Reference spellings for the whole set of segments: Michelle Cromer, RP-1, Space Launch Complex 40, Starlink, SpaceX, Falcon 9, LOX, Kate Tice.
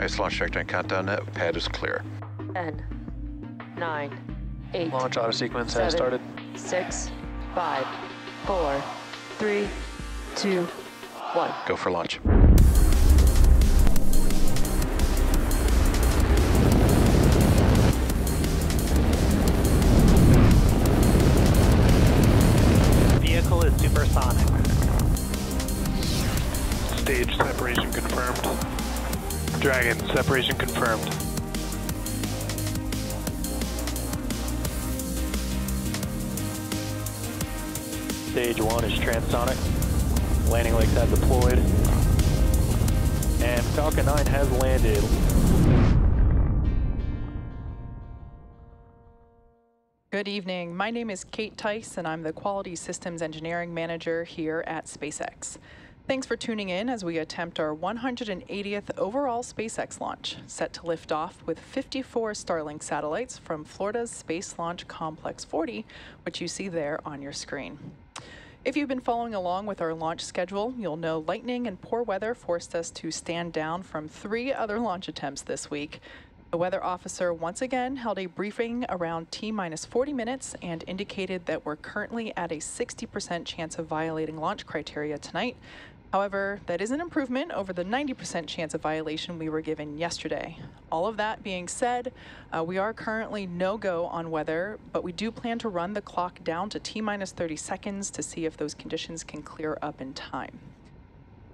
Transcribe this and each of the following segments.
Space Launch Trajectory and Countdown Net. Pad is clear. 10, 9, 8. Launch auto sequence has started. 6, 5, 4, 3, 2, 1. Go for launch. Vehicle is supersonic. Stage separation confirmed. Dragon separation confirmed. Stage 1 is transonic. Landing legs have deployed. And Falcon 9 has landed. Good evening. My name is Kate Tice, and I'm the Quality Systems Engineering Manager here at SpaceX. Thanks for tuning in as we attempt our 180th overall SpaceX launch, set to lift off with 54 Starlink satellites from Florida's Space Launch Complex 40, which you see there on your screen. If you've been following along with our launch schedule, you'll know lightning and poor weather forced us to stand down from 3 other launch attempts this week. The weather officer once again held a briefing around T-minus 40 minutes and indicated that we're currently at a 60% chance of violating launch criteria tonight. However, that is an improvement over the 90% chance of violation we were given yesterday. All of that being said, we are currently no-go on weather, but we do plan to run the clock down to T-minus 30 seconds to see if those conditions can clear up in time.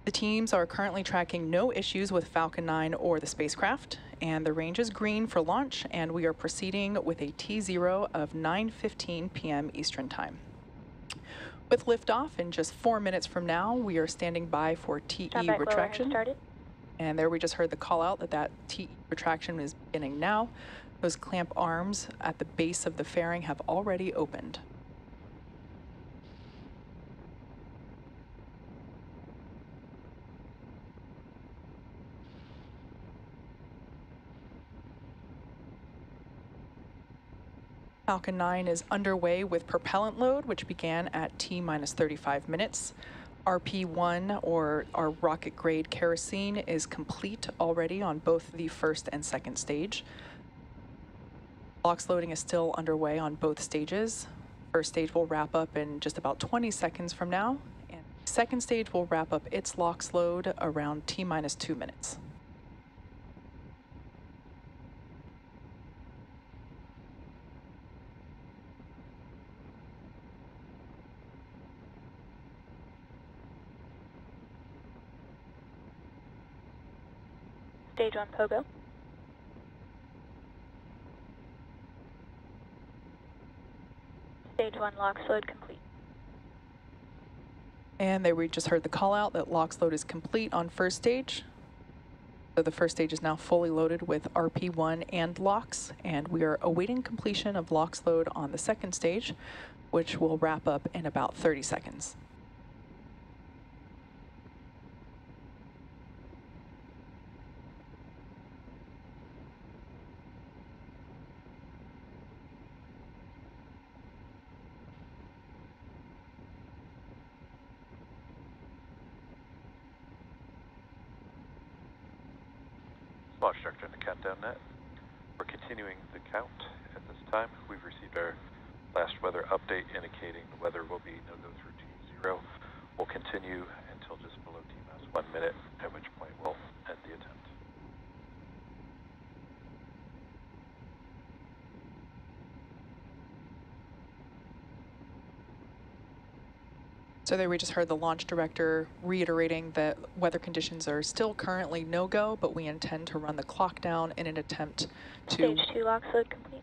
The teams are currently tracking no issues with Falcon 9 or the spacecraft, and the range is green for launch, and we are proceeding with a T0 of 9:15 p.m. Eastern Time. With liftoff in just 4 minutes from now, we are standing by for TE retraction. And there we just heard the call out that TE retraction is beginning now. Those clamp arms at the base of the fairing have already opened. Falcon 9 is underway with propellant load, which began at T-minus 35 minutes. RP-1, or our rocket-grade kerosene, is complete already on both the first and second stage. LOX loading is still underway on both stages. First stage will wrap up in just about 20 seconds from now, and second stage will wrap up its LOX load around T-minus 2 minutes. Stage 1 POGO. Stage 1 LOX load complete. And there we just heard the call out that LOX load is complete on first stage. So the first stage is now fully loaded with RP-1 and LOX, and we are awaiting completion of LOX load on the second stage, which will wrap up in about 30 seconds. Launch director in the countdown net. We're continuing the count at this time. We've received our last weather update indicating the weather will be no-go through T0. We'll continue until just below T-minus 1 minute, at which point we'll end the attempt. So there we just heard the launch director reiterating that weather conditions are still currently no-go, but we intend to run the clock down in an attempt to... Stage 2 LOX load complete.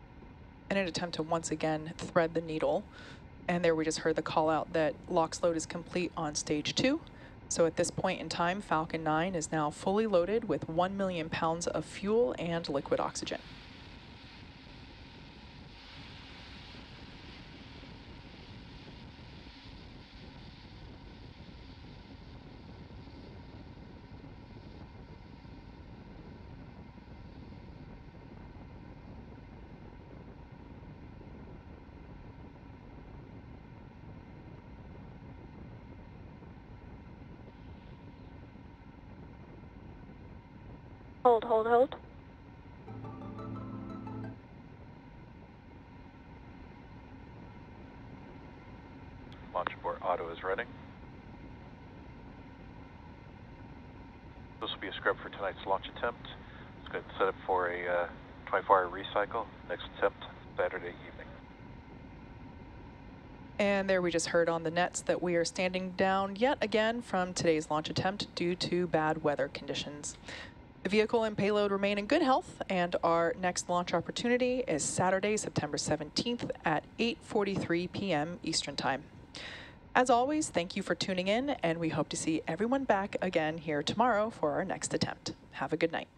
In an attempt to once again thread the needle. And there we just heard the call out that LOX load is complete on stage 2. So at this point in time, Falcon 9 is now fully loaded with 1 million pounds of fuel and liquid oxygen. Hold, hold, hold. Launch abort auto is ready. This will be a script for tonight's launch attempt. It's going to set up for a 24-hour recycle. Next attempt, Saturday evening. And there we just heard on the nets that we are standing down yet again from today's launch attempt due to bad weather conditions. The vehicle and payload remain in good health, and our next launch opportunity is Saturday, September 17th at 8:43 p.m. Eastern Time. As always, thank you for tuning in, and we hope to see everyone back again here tomorrow for our next attempt. Have a good night.